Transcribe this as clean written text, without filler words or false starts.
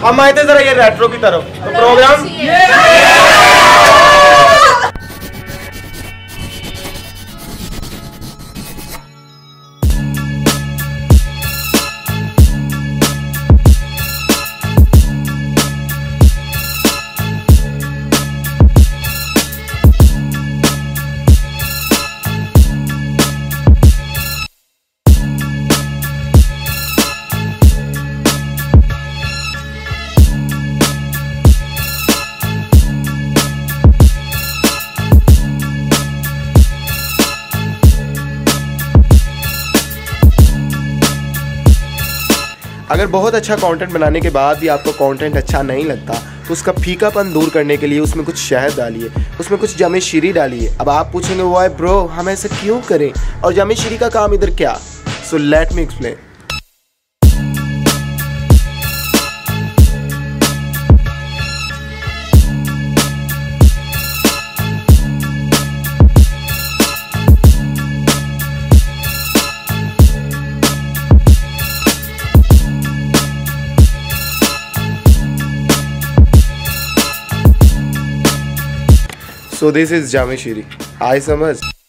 हम आए थे जरा ये रेट्रो की तरफ तो प्रोग्राम अगर बहुत अच्छा कंटेंट बनाने के बाद भी आपको कंटेंट अच्छा नहीं लगता तो उसका फीकापन दूर करने के लिए उसमें कुछ शहद डालिए, उसमें कुछ जामेशीरी डालिए। अब आप पूछेंगे वाई ब्रो हम ऐसा क्यों करें और जामेशीरी का काम इधर क्या? So let me explain. So this is Jameshiri. I समझ